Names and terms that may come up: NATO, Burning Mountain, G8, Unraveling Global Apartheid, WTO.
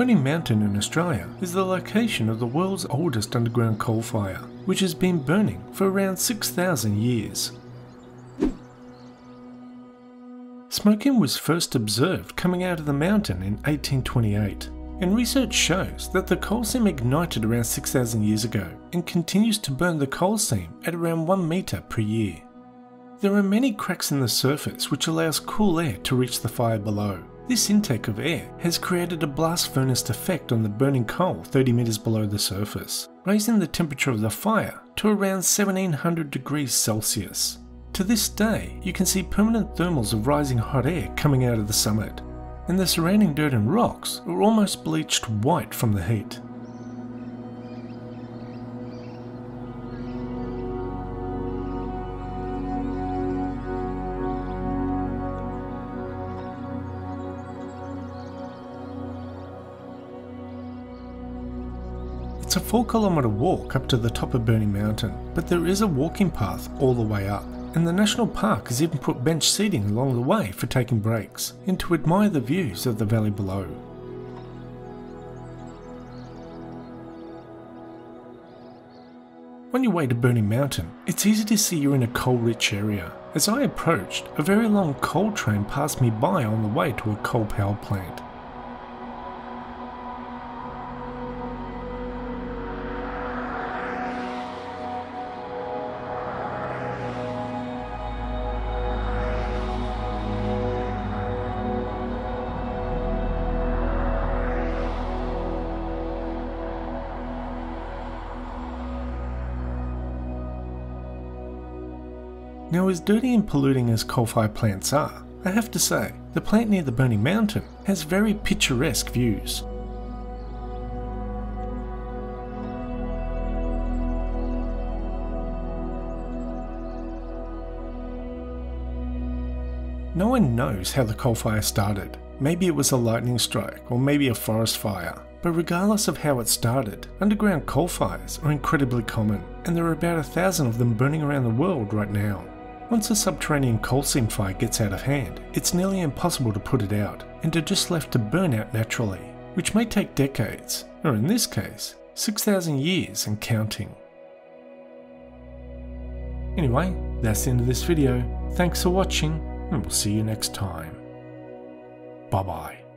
Burning Mountain in Australia is the location of the world's oldest underground coal fire, which has been burning for around 6,000 years. Smoking was first observed coming out of the mountain in 1828, and research shows that the coal seam ignited around 6,000 years ago and continues to burn the coal seam at around 1 metre per year. There are many cracks in the surface which allows cool air to reach the fire below. This intake of air has created a blast furnace effect on the burning coal 30 metres below the surface, raising the temperature of the fire to around 1700 degrees Celsius. To this day, you can see permanent thermals of rising hot air coming out of the summit, and the surrounding dirt and rocks are almost bleached white from the heat. It's a 4-kilometre walk up to the top of Burning Mountain, but there is a walking path all the way up, and the National Park has even put bench seating along the way for taking breaks and to admire the views of the valley below. On your way to Burning Mountain, it's easy to see you're in a coal-rich area. As I approached, a very long coal train passed me by on the way to a coal power plant. Now, as dirty and polluting as coal-fired plants are, I have to say, the plant near the Burning Mountain has very picturesque views. No one knows how the coal fire started. Maybe it was a lightning strike, or maybe a forest fire. But regardless of how it started, underground coal fires are incredibly common, and there are about 1,000 of them burning around the world right now. Once a subterranean coal seam fire gets out of hand, it's nearly impossible to put it out, and they're just left to burn out naturally, which may take decades, or in this case, 6,000 years and counting. Anyway, that's the end of this video. Thanks for watching, and we'll see you next time. Bye bye.